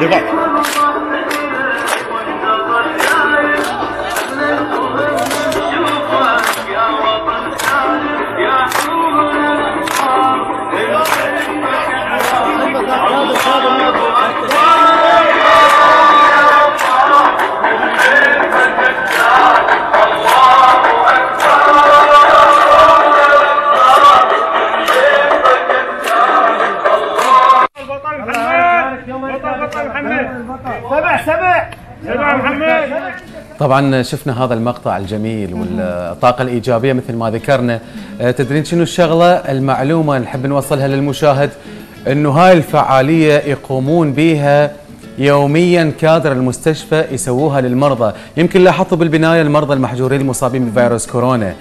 لبعض. طبعا شفنا هذا المقطع الجميل والطاقة الإيجابية مثل ما ذكرنا. تدرين شنو الشغلة؟ المعلومة نحب نوصلها للمشاهد أنه هاي الفعالية يقومون بها يوميا كادر المستشفى يسووها للمرضى. يمكن لاحظتوا بالبناية المرضى المحجورين المصابين بفيروس كورونا.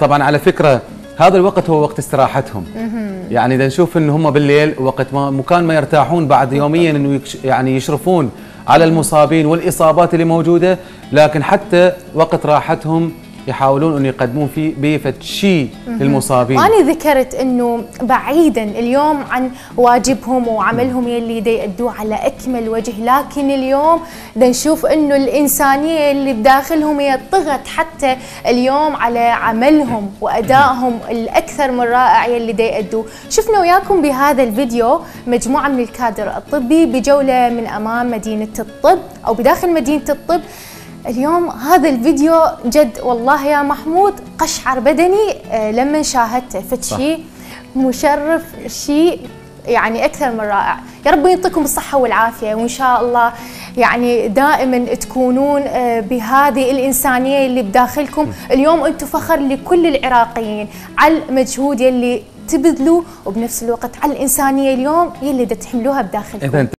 طبعا على فكرة هذا الوقت هو وقت استراحتهم. يعني إذا نشوف أن هم بالليل وقت ما مكان ما يرتاحون بعد يوميا أنه يعني يشرفون على المصابين والإصابات اللي موجودة، لكن حتى وقت راحتهم يحاولون أن يقدمون فيه بفتشي للمصابين. وأنا ذكرت أنه بعيدا اليوم عن واجبهم وعملهم يلي يدوه على أكمل وجه، لكن اليوم نشوف أنه الإنسانية اللي بداخلهم هي طغت حتى اليوم على عملهم وأدائهم الأكثر من رائع يلي يدوه. شفنا وياكم بهذا الفيديو مجموعة من الكادر الطبي بجولة من أمام مدينة الطب أو بداخل مدينة الطب. اليوم هذا الفيديو جد والله يا محمود قشعر بدني لما شاهدته، فشي مشرف، شيء يعني أكثر من رائع. يا رب يعطيكم الصحة والعافية، وإن شاء الله يعني دائما تكونون بهذه الإنسانية اللي بداخلكم. اليوم أنتم فخر لكل العراقيين على المجهود يلي تبذلوا، وبنفس الوقت على الإنسانية اليوم يلي تحملوها بداخلكم.